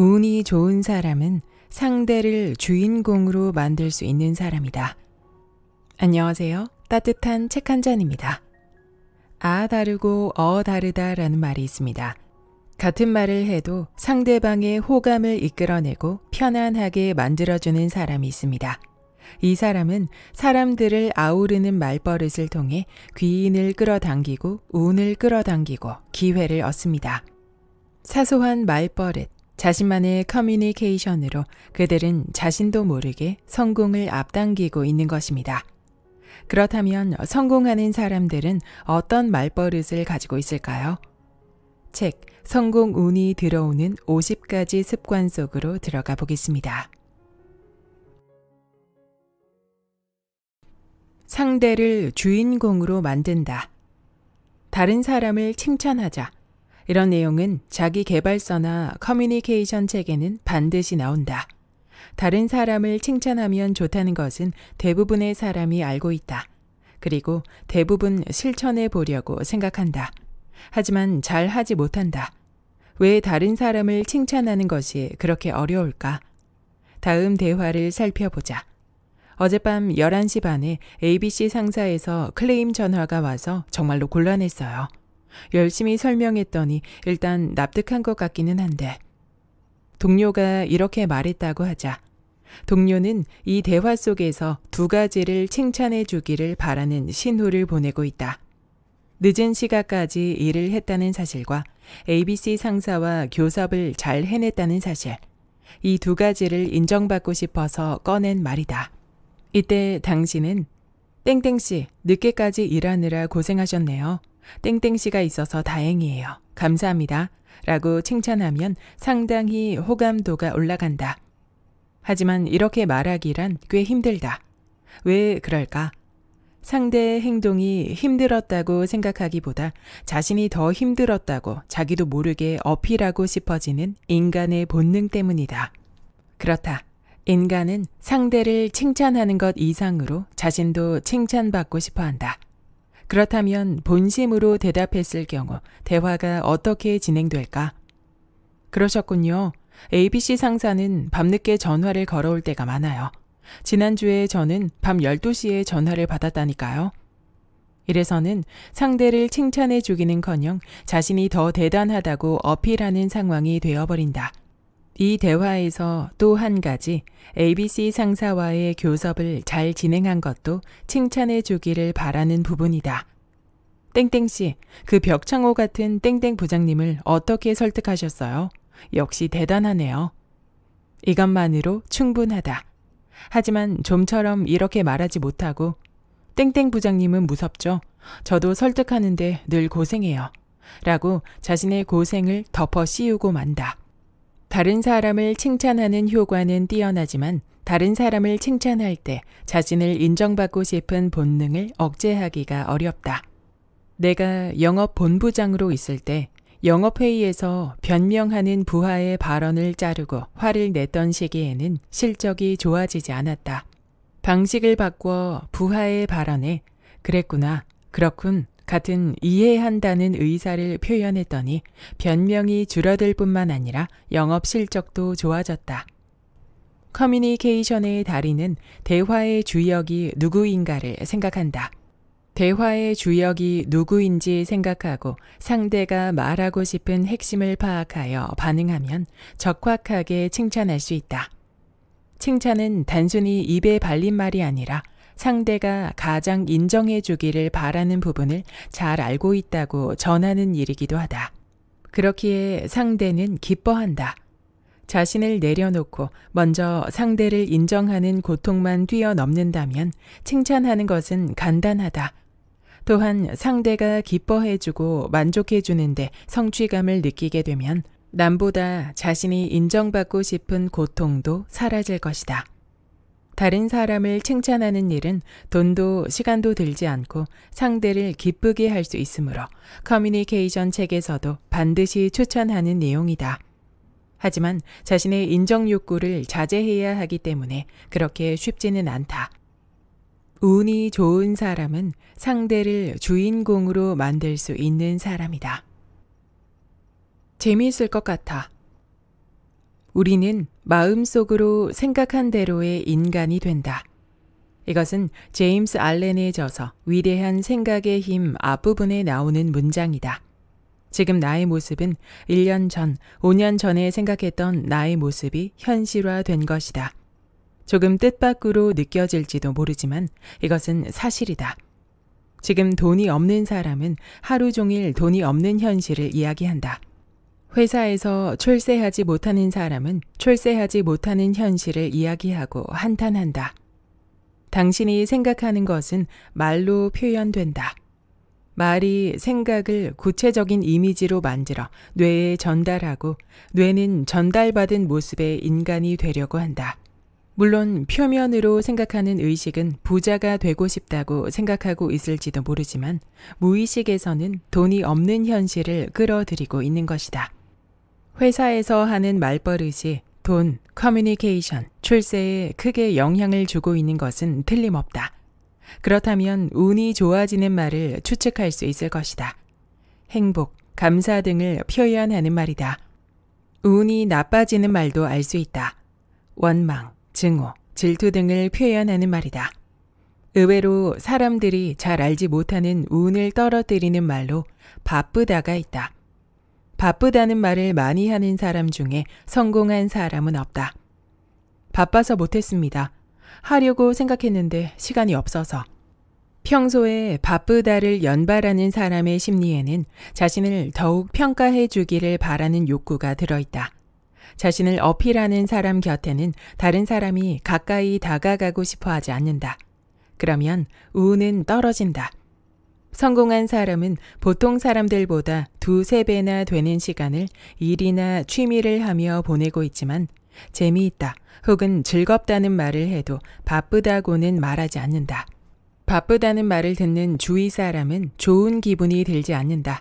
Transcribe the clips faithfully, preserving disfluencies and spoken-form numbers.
운이 좋은 사람은 상대를 주인공으로 만들 수 있는 사람이다. 안녕하세요. 따뜻한 책 한 잔입니다. 아 다르고 어 다르다 라는 말이 있습니다. 같은 말을 해도 상대방의 호감을 이끌어내고 편안하게 만들어주는 사람이 있습니다. 이 사람은 사람들을 아우르는 말버릇을 통해 귀인을 끌어당기고 운을 끌어당기고 기회를 얻습니다. 사소한 말버릇, 자신만의 커뮤니케이션으로 그들은 자신도 모르게 성공을 앞당기고 있는 것입니다. 그렇다면 성공하는 사람들은 어떤 말버릇을 가지고 있을까요? 책, 성공 운이 들어오는 오십 가지 습관 속으로 들어가 보겠습니다. 상대를 주인공으로 만든다. 다른 사람을 칭찬하자. 이런 내용은 자기 개발서나 커뮤니케이션 책에는 반드시 나온다. 다른 사람을 칭찬하면 좋다는 것은 대부분의 사람이 알고 있다. 그리고 대부분 실천해 보려고 생각한다. 하지만 잘 하지 못한다. 왜 다른 사람을 칭찬하는 것이 그렇게 어려울까? 다음 대화를 살펴보자. 어젯밤 열한 시 반에 에이비씨 상사에서 클레임 전화가 와서 정말로 곤란했어요. 열심히 설명했더니 일단 납득한 것 같기는 한데. 동료가 이렇게 말했다고 하자. 동료는 이 대화 속에서 두 가지를 칭찬해 주기를 바라는 신호를 보내고 있다. 늦은 시각까지 일을 했다는 사실과 에이비씨 상사와 교섭을 잘 해냈다는 사실. 이 두 가지를 인정받고 싶어서 꺼낸 말이다. 이때 당신은 땡땡씨 늦게까지 일하느라 고생하셨네요. 땡땡씨가 있어서 다행이에요. 감사합니다. 라고 칭찬하면 상당히 호감도가 올라간다. 하지만 이렇게 말하기란 꽤 힘들다. 왜 그럴까? 상대의 행동이 힘들었다고 생각하기보다 자신이 더 힘들었다고 자기도 모르게 어필하고 싶어지는 인간의 본능 때문이다. 그렇다. 인간은 상대를 칭찬하는 것 이상으로 자신도 칭찬받고 싶어 한다. 그렇다면 본심으로 대답했을 경우 대화가 어떻게 진행될까? 그러셨군요. 에이비씨 상사는 밤늦게 전화를 걸어올 때가 많아요. 지난주에 저는 밤 열두 시에 전화를 받았다니까요. 이래서는 상대를 칭찬해 주기는커녕 자신이 더 대단하다고 어필하는 상황이 되어버린다. 이 대화에서 또 한 가지, 에이비씨 상사와의 교섭을 잘 진행한 것도 칭찬해 주기를 바라는 부분이다. 땡땡씨, 그 벽창호 같은 땡땡 부장님을 어떻게 설득하셨어요? 역시 대단하네요. 이것만으로 충분하다. 하지만 좀처럼 이렇게 말하지 못하고, 땡땡 부장님은 무섭죠? 저도 설득하는데 늘 고생해요. 라고 자신의 고생을 덮어 씌우고 만다. 다른 사람을 칭찬하는 효과는 뛰어나지만 다른 사람을 칭찬할 때 자신을 인정받고 싶은 본능을 억제하기가 어렵다. 내가 영업 본부장으로 있을 때 영업회의에서 변명하는 부하의 발언을 자르고 화를 냈던 시기에는 실적이 좋아지지 않았다. 방식을 바꿔 부하의 발언에 그랬구나, 그렇군 같은 이해한다는 의사를 표현했더니 변명이 줄어들 뿐만 아니라 영업 실적도 좋아졌다. 커뮤니케이션의 달인은 대화의 주역이 누구인가를 생각한다. 대화의 주역이 누구인지 생각하고 상대가 말하고 싶은 핵심을 파악하여 반응하면 적확하게 칭찬할 수 있다. 칭찬은 단순히 입에 발린 말이 아니라 상대가 가장 인정해 주기를 바라는 부분을 잘 알고 있다고 전하는 일이기도 하다. 그렇기에 상대는 기뻐한다. 자신을 내려놓고 먼저 상대를 인정하는 고통만 뛰어넘는다면 칭찬하는 것은 간단하다. 또한 상대가 기뻐해주고 만족해주는데 성취감을 느끼게 되면 남보다 자신이 인정받고 싶은 고통도 사라질 것이다. 다른 사람을 칭찬하는 일은 돈도 시간도 들지 않고 상대를 기쁘게 할 수 있으므로 커뮤니케이션 책에서도 반드시 추천하는 내용이다. 하지만 자신의 인정 욕구를 자제해야 하기 때문에 그렇게 쉽지는 않다. 운이 좋은 사람은 상대를 주인공으로 만들 수 있는 사람이다. 재미있을 것 같아. 우리는 마음속으로 생각한 대로의 인간이 된다. 이것은 제임스 알렌의 저서 위대한 생각의 힘 앞부분에 나오는 문장이다. 지금 나의 모습은 일 년 전, 오 년 전에 생각했던 나의 모습이 현실화된 것이다. 조금 뜻밖으로 느껴질지도 모르지만 이것은 사실이다. 지금 돈이 없는 사람은 하루 종일 돈이 없는 현실을 이야기한다. 회사에서 출세하지 못하는 사람은 출세하지 못하는 현실을 이야기하고 한탄한다. 당신이 생각하는 것은 말로 표현된다. 말이 생각을 구체적인 이미지로 만들어 뇌에 전달하고 뇌는 전달받은 모습의 인간이 되려고 한다. 물론 표면으로 생각하는 의식은 부자가 되고 싶다고 생각하고 있을지도 모르지만 무의식에서는 돈이 없는 현실을 끌어들이고 있는 것이다. 회사에서 하는 말버릇이 돈, 커뮤니케이션, 출세에 크게 영향을 주고 있는 것은 틀림없다. 그렇다면 운이 좋아지는 말을 추측할 수 있을 것이다. 행복, 감사 등을 표현하는 말이다. 운이 나빠지는 말도 알 수 있다. 원망, 증오, 질투 등을 표현하는 말이다. 의외로 사람들이 잘 알지 못하는 운을 떨어뜨리는 말로 바쁘다가 있다. 바쁘다는 말을 많이 하는 사람 중에 성공한 사람은 없다. 바빠서 못했습니다. 하려고 생각했는데 시간이 없어서. 평소에 바쁘다를 연발하는 사람의 심리에는 자신을 더욱 평가해 주기를 바라는 욕구가 들어있다. 자신을 어필하는 사람 곁에는 다른 사람이 가까이 다가가고 싶어 하지 않는다. 그러면 운은 떨어진다. 성공한 사람은 보통 사람들보다 두세 배나 되는 시간을 일이나 취미를 하며 보내고 있지만 재미있다 혹은 즐겁다는 말을 해도 바쁘다고는 말하지 않는다. 바쁘다는 말을 듣는 주위 사람은 좋은 기분이 들지 않는다.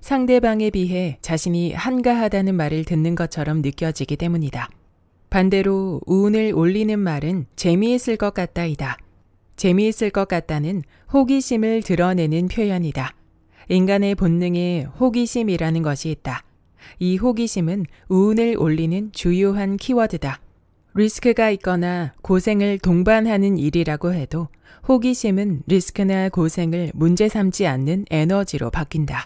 상대방에 비해 자신이 한가하다는 말을 듣는 것처럼 느껴지기 때문이다. 반대로 운을 올리는 말은 재미있을 것 같다이다. 재미있을 것 같다는 호기심을 드러내는 표현이다. 인간의 본능에 호기심이라는 것이 있다. 이 호기심은 운을 올리는 주요한 키워드다. 리스크가 있거나 고생을 동반하는 일이라고 해도 호기심은 리스크나 고생을 문제 삼지 않는 에너지로 바뀐다.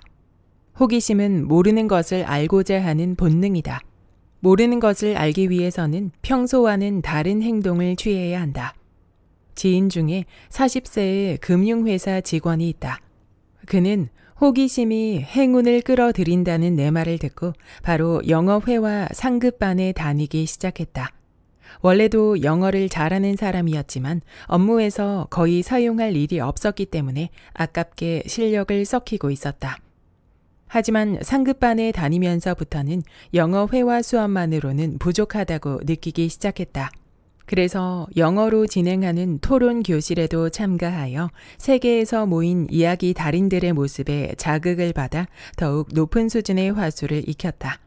호기심은 모르는 것을 알고자 하는 본능이다. 모르는 것을 알기 위해서는 평소와는 다른 행동을 취해야 한다. 지인 중에 사십 세의 금융회사 직원이 있다. 그는 호기심이 행운을 끌어들인다는 내 말을 듣고 바로 영어회화 상급반에 다니기 시작했다. 원래도 영어를 잘하는 사람이었지만 업무에서 거의 사용할 일이 없었기 때문에 아깝게 실력을 썩히고 있었다. 하지만 상급반에 다니면서부터는 영어 회화 수업만으로는 부족하다고 느끼기 시작했다. 그래서 영어로 진행하는 토론 교실에도 참가하여 세계에서 모인 이야기 달인들의 모습에 자극을 받아 더욱 높은 수준의 화수를 익혔다.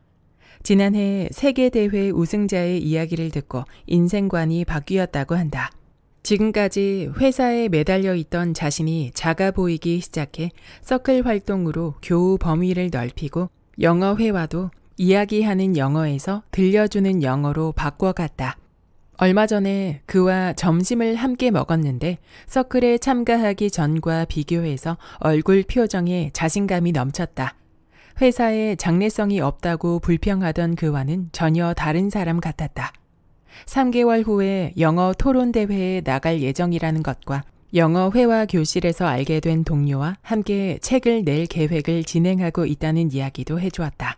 지난해 세계대회 우승자의 이야기를 듣고 인생관이 바뀌었다고 한다. 지금까지 회사에 매달려 있던 자신이 작아 보이기 시작해 서클 활동으로 교우 범위를 넓히고 영어 회화도 이야기하는 영어에서 들려주는 영어로 바꿔갔다. 얼마 전에 그와 점심을 함께 먹었는데 서클에 참가하기 전과 비교해서 얼굴 표정에 자신감이 넘쳤다. 회사에 장래성이 없다고 불평하던 그와는 전혀 다른 사람 같았다. 삼 개월 후에 영어 토론대회에 나갈 예정이라는 것과 영어 회화 교실에서 알게 된 동료와 함께 책을 낼 계획을 진행하고 있다는 이야기도 해주었다.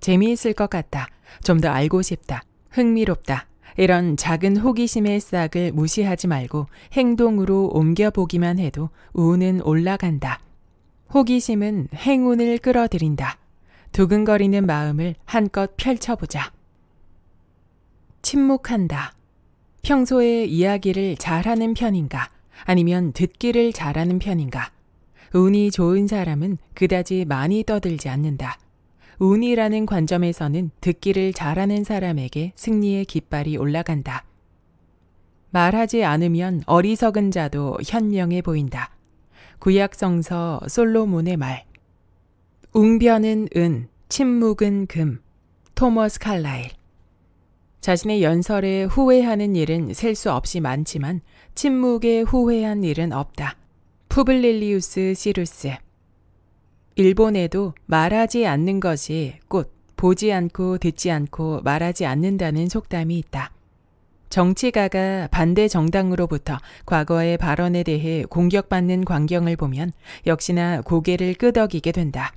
재미있을 것 같다. 좀 더 알고 싶다. 흥미롭다. 이런 작은 호기심의 싹을 무시하지 말고 행동으로 옮겨보기만 해도 운은 올라간다. 호기심은 행운을 끌어들인다. 두근거리는 마음을 한껏 펼쳐보자. 침묵한다. 평소에 이야기를 잘하는 편인가? 아니면 듣기를 잘하는 편인가? 운이 좋은 사람은 그다지 많이 떠들지 않는다. 운이라는 관점에서는 듣기를 잘하는 사람에게 승리의 깃발이 올라간다. 말하지 않으면 어리석은 자도 현명해 보인다. 구약성서 솔로몬의 말. 웅변은 은, 침묵은 금. 토머스 칼라일. 자신의 연설에 후회하는 일은 셀 수 없이 많지만 침묵에 후회한 일은 없다. 푸블릴리우스 시루스. 일본에도 말하지 않는 것이 곧 보지 않고 듣지 않고 말하지 않는다는 속담이 있다. 정치가가 반대 정당으로부터 과거의 발언에 대해 공격받는 광경을 보면 역시나 고개를 끄덕이게 된다.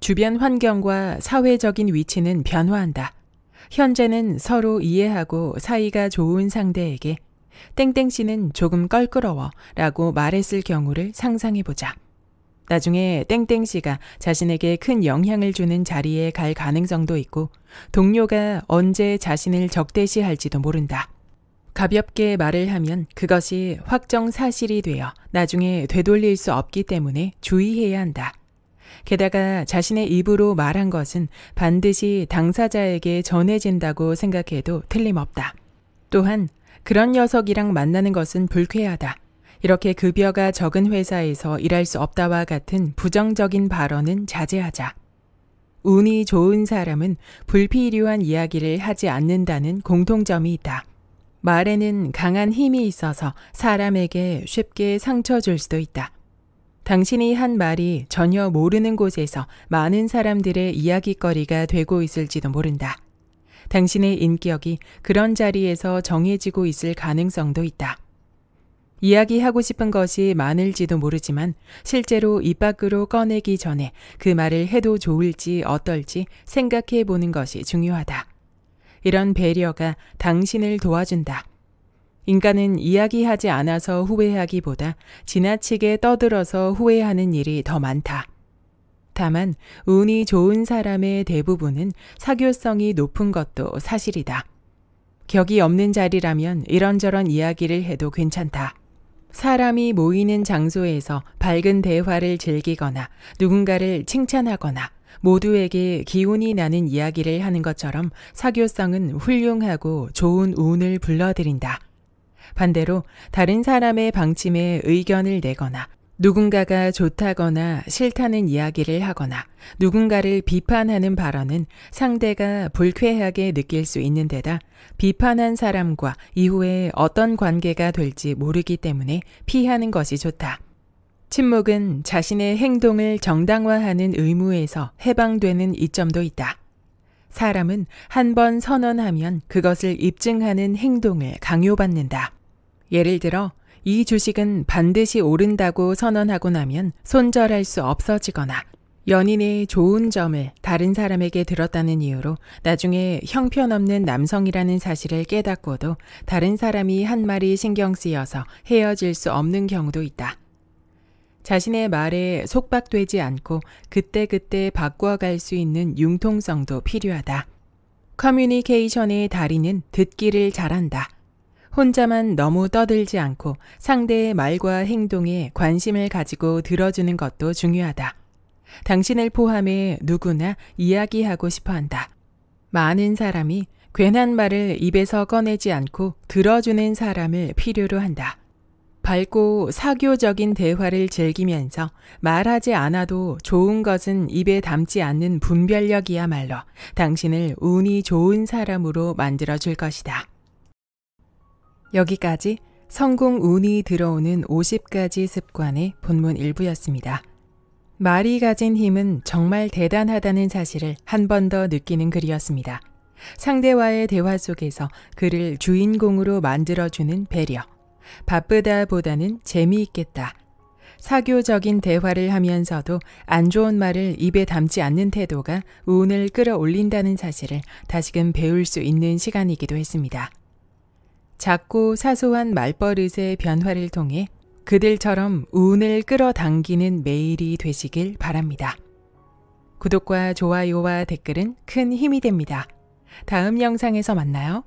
주변 환경과 사회적인 위치는 변화한다. 현재는 서로 이해하고 사이가 좋은 상대에게 땡땡씨는 조금 껄끄러워 라고 말했을 경우를 상상해보자. 나중에 땡땡씨가 자신에게 큰 영향을 주는 자리에 갈 가능성도 있고 동료가 언제 자신을 적대시할지도 모른다. 가볍게 말을 하면 그것이 확정 사실이 되어 나중에 되돌릴 수 없기 때문에 주의해야 한다. 게다가 자신의 입으로 말한 것은 반드시 당사자에게 전해진다고 생각해도 틀림없다. 또한 그런 녀석이랑 만나는 것은 불쾌하다. 이렇게 급여가 적은 회사에서 일할 수 없다와 같은 부정적인 발언은 자제하자. 운이 좋은 사람은 불필요한 이야기를 하지 않는다는 공통점이 있다. 말에는 강한 힘이 있어서 사람에게 쉽게 상처 줄 수도 있다. 당신이 한 말이 전혀 모르는 곳에서 많은 사람들의 이야기거리가 되고 있을지도 모른다. 당신의 인격이 그런 자리에서 정해지고 있을 가능성도 있다. 이야기하고 싶은 것이 많을지도 모르지만 실제로 입 밖으로 꺼내기 전에 그 말을 해도 좋을지 어떨지 생각해 보는 것이 중요하다. 이런 배려가 당신을 도와준다. 인간은 이야기하지 않아서 후회하기보다 지나치게 떠들어서 후회하는 일이 더 많다. 다만 운이 좋은 사람의 대부분은 사교성이 높은 것도 사실이다. 격이 없는 자리라면 이런저런 이야기를 해도 괜찮다. 사람이 모이는 장소에서 밝은 대화를 즐기거나 누군가를 칭찬하거나 모두에게 기운이 나는 이야기를 하는 것처럼 사교성은 훌륭하고 좋은 운을 불러들인다. 반대로 다른 사람의 방침에 의견을 내거나 누군가가 좋다거나 싫다는 이야기를 하거나 누군가를 비판하는 발언은 상대가 불쾌하게 느낄 수 있는 데다 비판한 사람과 이후에 어떤 관계가 될지 모르기 때문에 피하는 것이 좋다. 침묵은 자신의 행동을 정당화하는 의무에서 해방되는 이점도 있다. 사람은 한 번 선언하면 그것을 입증하는 행동을 강요받는다. 예를 들어 이 주식은 반드시 오른다고 선언하고 나면 손절할 수 없어지거나 연인의 좋은 점을 다른 사람에게 들었다는 이유로 나중에 형편없는 남성이라는 사실을 깨닫고도 다른 사람이 한 말이 신경 쓰여서 헤어질 수 없는 경우도 있다. 자신의 말에 속박되지 않고 그때그때 바꿔갈 수 있는 융통성도 필요하다. 커뮤니케이션의 달인은 듣기를 잘한다. 혼자만 너무 떠들지 않고 상대의 말과 행동에 관심을 가지고 들어주는 것도 중요하다. 당신을 포함해 누구나 이야기하고 싶어 한다. 많은 사람이 괜한 말을 입에서 꺼내지 않고 들어주는 사람을 필요로 한다. 밝고 사교적인 대화를 즐기면서 말하지 않아도 좋은 것은 입에 담지 않는 분별력이야말로 당신을 운이 좋은 사람으로 만들어줄 것이다. 여기까지 성공 운이 들어오는 오십 가지 습관의 본문 일부였습니다. 말이 가진 힘은 정말 대단하다는 사실을 한 번 더 느끼는 글이었습니다. 상대와의 대화 속에서 그를 주인공으로 만들어주는 배려. 바쁘다 보다는 재미있겠다. 사교적인 대화를 하면서도 안 좋은 말을 입에 담지 않는 태도가 운을 끌어올린다는 사실을 다시금 배울 수 있는 시간이기도 했습니다. 작고 사소한 말버릇의 변화를 통해 그들처럼 운을 끌어당기는 매일이 되시길 바랍니다. 구독과 좋아요와 댓글은 큰 힘이 됩니다. 다음 영상에서 만나요.